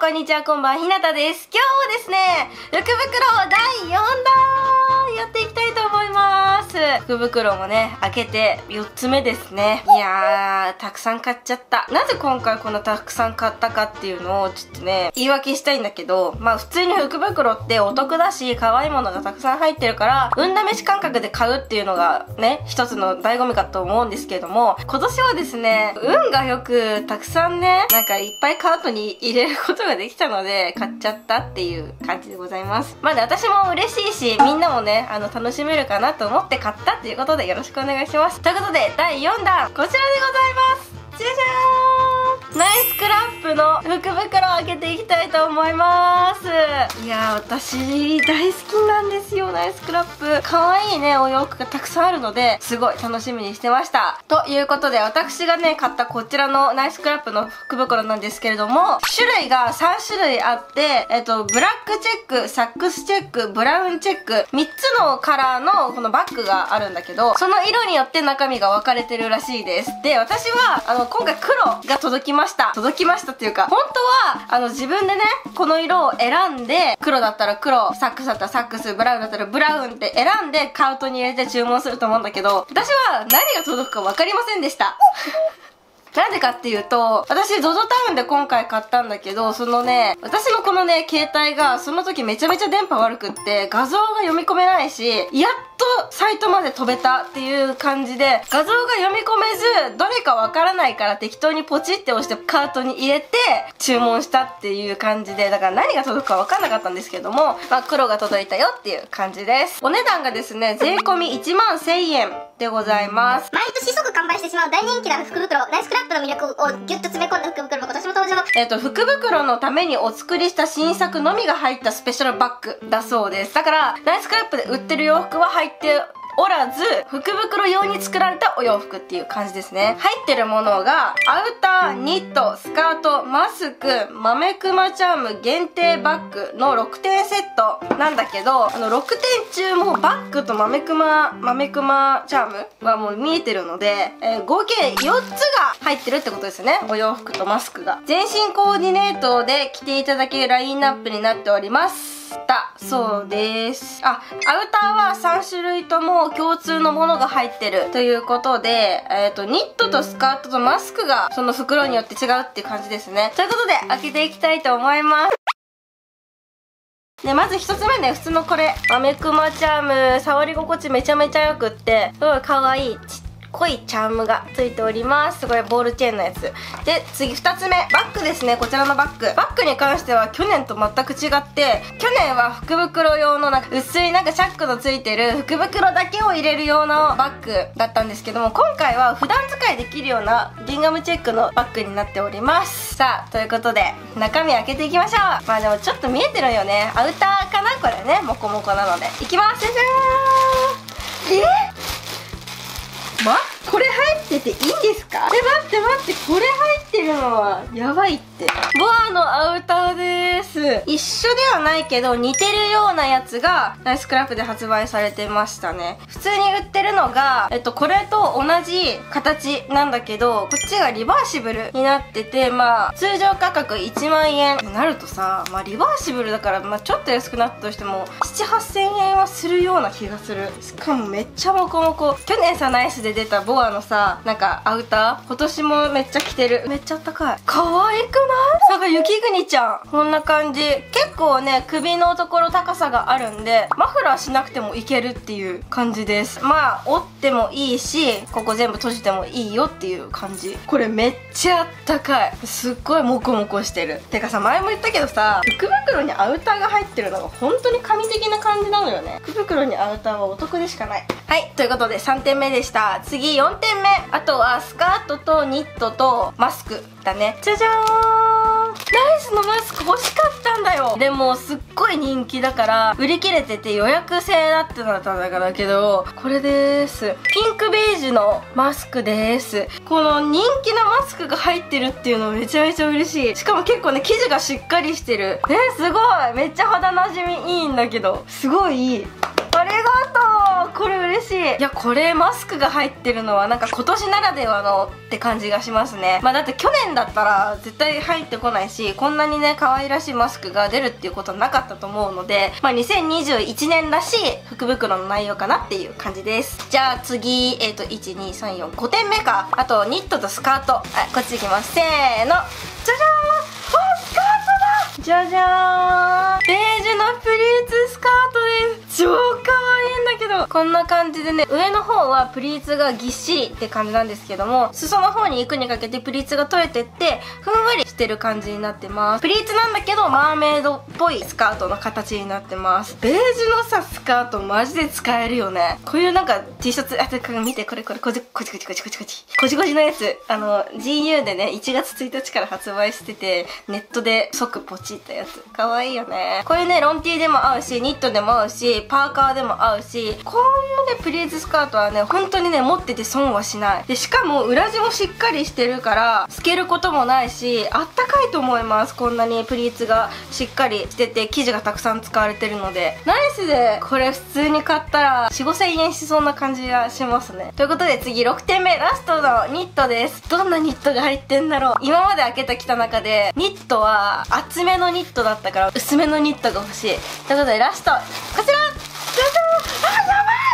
こんにちは、こんばんは、ひなたです。今日はですね、福袋第4弾やっていきたいと思います。福袋もね、開けて4つ目ですね。いやー、たくさん買っちゃった。なぜ今回こんなたくさん買ったかっていうのをちょっとね、言い訳したいんだけど、まあ普通に福袋ってお得だし、可愛いものがたくさん入ってるから、運試し感覚で買うっていうのがね、一つの醍醐味かと思うんですけれども、今年はですね、運がよくたくさんね、なんかいっぱいカートに入れることができたので、買っちゃったっていう感じでございます。まあね、私も嬉しいし、みんなもね、楽しめるかなと思って買ったっていうことで、よろしくお願いします。ということで第4弾、こちらでございます。じゃじゃーん、ナイスクラップの福袋を開けていきたいと思います。いやー、私大好きなんですよ、ナイスクラップ。可愛いね、お洋服がたくさんあるので、すごい楽しみにしてました。ということで、私がね、買ったこちらのナイスクラップの福袋なんですけれども、種類が3種類あって、ブラックチェック、サックスチェック、ブラウンチェック、3つのカラーのこのバッグがあるんだけど、その色によって中身が分かれてるらしいです。で、私は、今回黒が届きました。届きましたっていうか、本当は、自分でね、この色を選んで、黒だったら黒、サックスだったらサックス、ブラウンだったらブラウンって選んで、カートに入れて注文すると思うんだけど、私は何が届くか分かりませんでした。なんでかっていうと、私 ZOZO タウンで今回買ったんだけど、そのね、私のこのね、携帯がその時めちゃめちゃ電波悪くって、画像が読み込めないし、やっとサイトまで飛べたっていう感じで、画像が読み込めず、どれかわからないから適当にポチって押してカートに入れて注文したっていう感じで、だから何が届くかわかんなかったんですけども、まあ黒が届いたよっていう感じです。お値段がですね、税込み1万1000円でございます。毎年即完売してしまう大人気な福袋、ナイスクラップの魅力をギュッと詰め込んだ福袋も今年も登場。福袋のためにお作りした新作のみが入ったスペシャルバッグだそうです。だからナイスクラップで売ってる洋服は入っておらず、福袋用に作られたお洋服っていう感じですね。入ってるものがアウター、ニット、スカート、マスク、豆熊チャーム限定バッグの6点セットなんだけど、6点中もうバッグと豆熊チャームはもう見えてるので、合計4つが入ってるってことですね、お洋服とマスクが。全身コーディネートで着ていただけるラインナップになっております。だそうです。あ、アウターは3種類とも共通のものが入ってるということで、ニットとスカートとマスクがその袋によって違うっていう感じですね。ということで開けていきたいと思います。で、まず1つ目ね、普通のこれ豆熊チャーム、触り心地めちゃめちゃよくって、すごいかわいいちっ濃いチャームがついております。これボールチェーンのやつで、次2つ目、バッグですね。こちらのバッグに関しては去年と全く違って、去年は福袋用のなんか薄いなんかチャックのついてる福袋だけを入れる用のバッグだったんですけども、今回は普段使いできるようなギンガムチェックのバッグになっております。さあ、ということで中身開けていきましょう。まあでもちょっと見えてるよね、アウターかな、これね、モコモコなのでいきます。じゃじゃーん。これ入ってていいんですか？待って待って、これ入ってるのはやばいって。ボアのアウターでーす。一緒ではないけど似てるようなやつがナイスクラップで発売されてましたね。普通に売ってるのが、これと同じ形なんだけど、こっちがリバーシブルになってて、まあ通常価格1万円ってなるとさ、まあリバーシブルだから、まあちょっと安くなったとしても 7,800円はするような気がする。しかもめっちゃモコモコ。去年さ、ナイスで出たボアのさ、なんかアウター今年もめっちゃ着てる。めっちゃあったかい、かわいくない？なんか雪国ちゃん、こんな感じ。結構ね、首のところ高さがあるんで、マフラーしなくてもいけるっていう感じです。まあ折ってもいいし、ここ全部閉じてもいいよっていう感じ。これめっちゃあったかい、すっごいモコモコしてる。てかさ、前も言ったけどさ、福袋にアウターが入ってるのが本当に神的な感じなのよね。福袋にアウターはお得でしかない。はい、ということで3点目でした。次4点目、あとはスカートとニットとマスクだね。じゃじゃーん、ナイスのマスク欲しかったんだよ。でもすっごい人気だから売り切れてて、予約制だってなったんだからけど、これでーす。ピンクベージュのマスクでーす。この人気なマスクが入ってるっていうのめちゃめちゃ嬉しい。しかも結構ね、生地がしっかりしてる。すごい、めっちゃ肌なじみいいんだけど、すごいいい。ありがとう、これ嬉しい。いや、これマスクが入ってるのはなんか今年ならではのって感じがしますね。まあだって去年だったら絶対入ってこないし、こんなにね可愛らしいマスクが出るっていうことはなかったと思うので、まあ2021年らしい福袋の内容かなっていう感じです。じゃあ次、1、2、3、4、5点目か。あとニットとスカート、はい、こっちいきます。せーの、じゃじゃーん。じゃじゃーん、ベージュのプリーツスカートです。超かわいいんだけど、こんな感じでね、上の方はプリーツがぎっしりって感じなんですけども、裾の方に行くにかけてプリーツが取れてってふんわりしてる感じになってます。プリーツなんだけどマーメイドっぽいスカートの形になってます。ベージュのさスカートマジで使えるよね。こういうなんか T シャツ、あ、見てこれこれ、こじこじのやつ、GU でね1月1日から発売してて、ネットで即ポチったやつ。可愛いよね。こういうねロンティーでも合うし、ニットでも合うし、パーカーでも合うし、こういうねプリーツスカートはね本当にね持ってて損はしない。でしかも裏地もしっかりしてるから透けることもないし、あったかいと思います。こんなにプリーツがしっかりしてて生地がたくさん使われてるので、ナイスでこれ普通に買ったら 4、5千円しそうな感じがしますね。ということで次6点目、ラストのニットです。どんなニットが入ってんだろう。今まで開けてきた中でニットは厚めのニットだったから薄めのニットが欲しい。ということでラストこちら、じゃじゃん。あ、や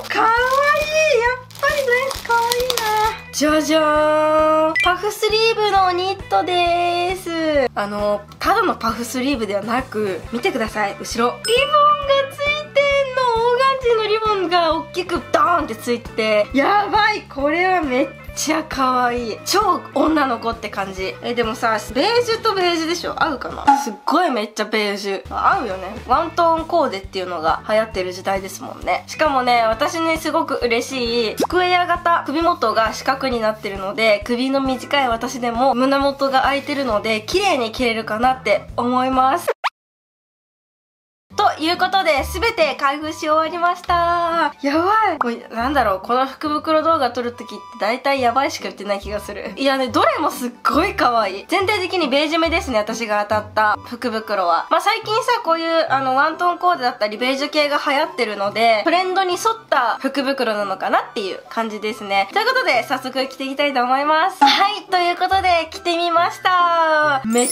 ばい、かわいい。やっぱりねかわいいな。じゃじゃーん、パフスリーブのニットでーす。ただのパフスリーブではなく、見てください、後ろリボンがついてんの。オーガンジーのリボンが大きくドーンってついて、やばい、これはめっちゃ可愛い。超女の子って感じ。でもさ、ベージュとベージュでしょ、合うかな。すっごいめっちゃベージュ合うよね。ワントーンコーデっていうのが流行ってる時代ですもんね。しかもね、私ねすごく嬉しい、スクエア型、首元が四角になってるので、首の短い私でも胸元が空いてるので綺麗に着れるかなって思います。ということで、すべて開封し終わりました。やばい。もう、なんだろう、この福袋動画撮るときって大体やばいしか言ってない気がする。いやね、どれもすっごい可愛い。全体的にベージュ目ですね、私が当たった福袋は。まあ、最近さ、こういう、ワントーンコーデだったり、ベージュ系が流行ってるので、トレンドに沿った福袋なのかなっていう感じですね。ということで、早速着ていきたいと思います。はい、ということで、着てみました。めっち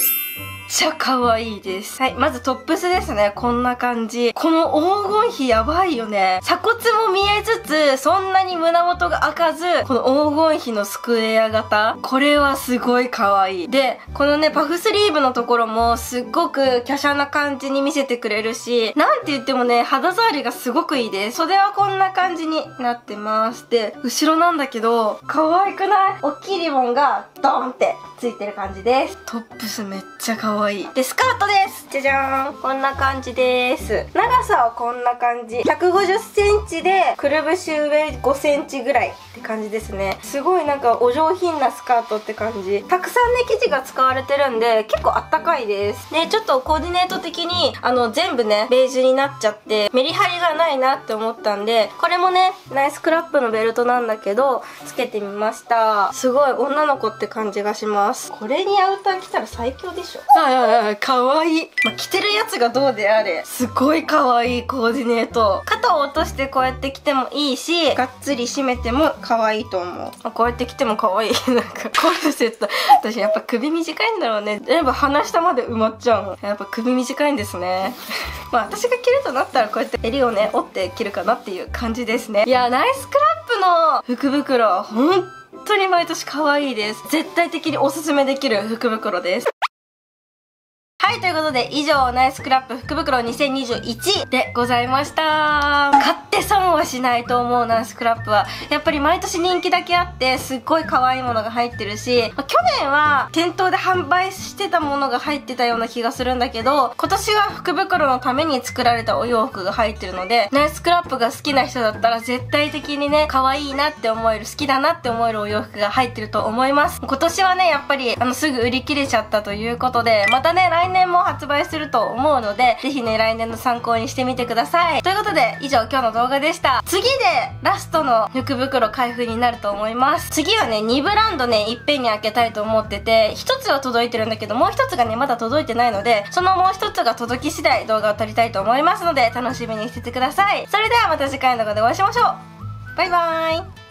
ゃ可愛いです。はい、まずトップスですね。こんな感じ。この黄金比やばいよね。鎖骨も見えつつ、そんなに胸元が開かず、この黄金比のスクエア型。これはすごい可愛い。で、このね、パフスリーブのところもすっごく華奢な感じに見せてくれるし、なんて言ってもね、肌触りがすごくいいです。袖はこんな感じになってます。で、後ろなんだけど、可愛くない？おっきいリボンがドーンってついてる感じです。トップスめっちゃ可愛い。かわいい。で、スカートです。じゃじゃーん。こんな感じです。長さはこんな感じ。150センチで、くるぶし上5センチぐらいって感じですね。すごいなんかお上品なスカートって感じ。たくさんね、生地が使われてるんで、結構あったかいです。で、ちょっとコーディネート的に、全部ね、ベージュになっちゃって、メリハリがないなって思ったんで、これもね、ナイスクラップのベルトなんだけど、つけてみました。すごい女の子って感じがします。これにアウター着たら最強でしょ。かわいい。まあ、着てるやつがどうであれ、すごいかわいいコーディネート。肩を落としてこうやって着てもいいし、がっつり締めてもかわいいと思う。こうやって着てもかわいい。なんか、コルセット。私やっぱ首短いんだろうね。全部鼻下まで埋まっちゃうの。やっぱ首短いんですね。まあ、私が着るとなったらこうやって襟をね、折って着るかなっていう感じですね。いや、ナイスクラップの福袋は本当に毎年かわいいです。絶対的におすすめできる福袋です。はい、ということで以上、ナイスクラップ福袋2021でございました。買って損はしないと思う、ナイスクラップは。やっぱり毎年人気だけあって、すっごい可愛いものが入ってるし、まあ、去年は店頭で販売してたものが入ってたような気がするんだけど、今年は福袋のために作られたお洋服が入ってるので、ナイスクラップが好きな人だったら絶対的にね、可愛いなって思える、好きだなって思えるお洋服が入ってると思います。今年はね、やっぱりすぐ売り切れちゃったということで、またね、来年も発売すると思うので、ぜひね来年の参考にしてみてください。ということで以上、今日の動画でした。次でラストの福袋開封になると思います。次はね2ブランドねいっぺんに開けたいと思ってて、1つは届いてるんだけどもう1つがねまだ届いてないので、そのもう1つが届き次第動画を撮りたいと思いますので楽しみにしててください。それではまた次回の動画でお会いしましょう。バイバイ。